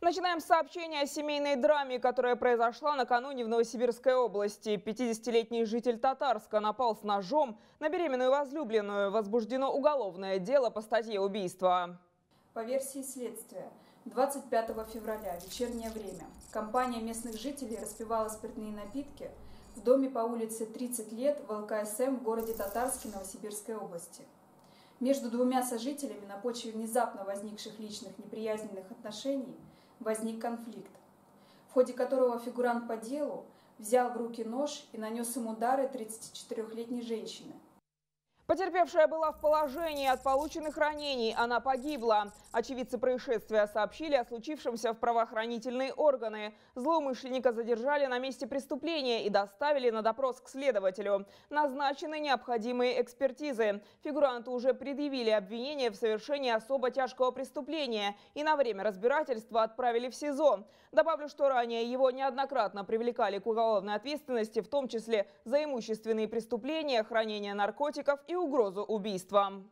Начинаем с сообщения о семейной драме, которая произошла накануне в Новосибирской области. 50-летний житель Татарска напал с ножом на беременную возлюбленную. Возбуждено уголовное дело по статье убийства. По версии следствия, 25 февраля, вечернее время, компания местных жителей распивала спиртные напитки в доме по улице 30 лет в ЛКСМ в городе Татарске Новосибирской области. Между двумя сожителями на почве внезапно возникших личных неприязненных отношений возник конфликт, в ходе которого фигурант по делу взял в руки нож и нанес им удары 34-летней женщины. Потерпевшая была в положении от полученных ранений. Она погибла. Очевидцы происшествия сообщили о случившемся в правоохранительные органы. Злоумышленника задержали на месте преступления и доставили на допрос к следователю. Назначены необходимые экспертизы. Фигуранту уже предъявили обвинение в совершении особо тяжкого преступления и на время разбирательства отправили в СИЗО. Добавлю, что ранее его неоднократно привлекали к уголовной ответственности, в том числе за имущественные преступления, хранение наркотиков и угрозу убийства.